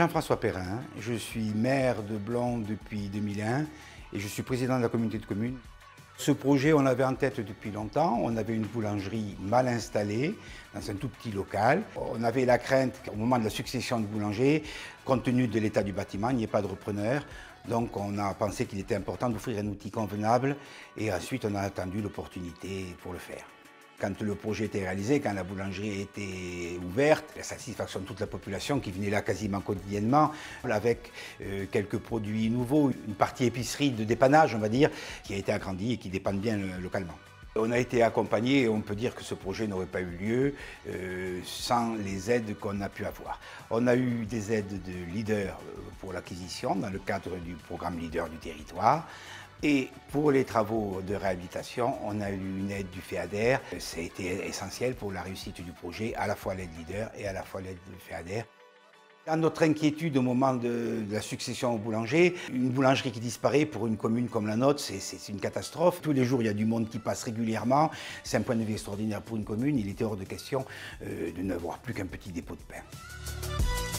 Jean-François Perrin, je suis maire de Blond depuis 2001 et je suis président de la communauté de communes. Ce projet, on l'avait en tête depuis longtemps. On avait une boulangerie mal installée dans un tout petit local. On avait la crainte qu'au moment de la succession du boulanger, compte tenu de l'état du bâtiment, il n'y ait pas de repreneur. Donc on a pensé qu'il était important d'offrir un outil convenable et ensuite on a attendu l'opportunité pour le faire. Quand le projet était réalisé, quand la boulangerie était ouverte, la satisfaction de toute la population qui venait là quasiment quotidiennement, avec quelques produits nouveaux, une partie épicerie de dépannage, on va dire, qui a été agrandie et qui dépanne bien localement. On a été accompagné et on peut dire que ce projet n'aurait pas eu lieu sans les aides qu'on a pu avoir. On a eu des aides de leader pour l'acquisition dans le cadre du programme leader du territoire. Et pour les travaux de réhabilitation, on a eu une aide du FEADER. Ça a été essentiel pour la réussite du projet, à la fois l'aide leader et à la fois l'aide du FEADER. Dans notre inquiétude au moment de la succession au boulanger, une boulangerie qui disparaît pour une commune comme la nôtre, c'est une catastrophe. Tous les jours, il y a du monde qui passe régulièrement. C'est un point de vue extraordinaire pour une commune. Il était hors de question de n'avoir plus qu'un petit dépôt de pain.